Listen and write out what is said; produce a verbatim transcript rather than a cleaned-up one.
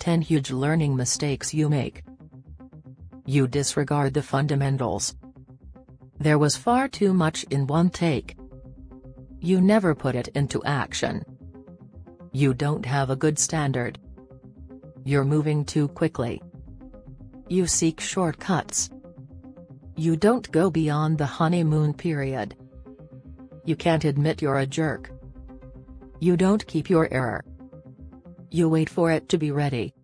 ten Huge Learning Mistakes You Make. You disregard the fundamentals. There was far too much in one take. You never put it into action. You don't have a good standard. You're moving too quickly. You seek shortcuts. You don't go beyond the honeymoon period. You can't admit you're a jerk. You don't keep your error. You wait for it to be ready.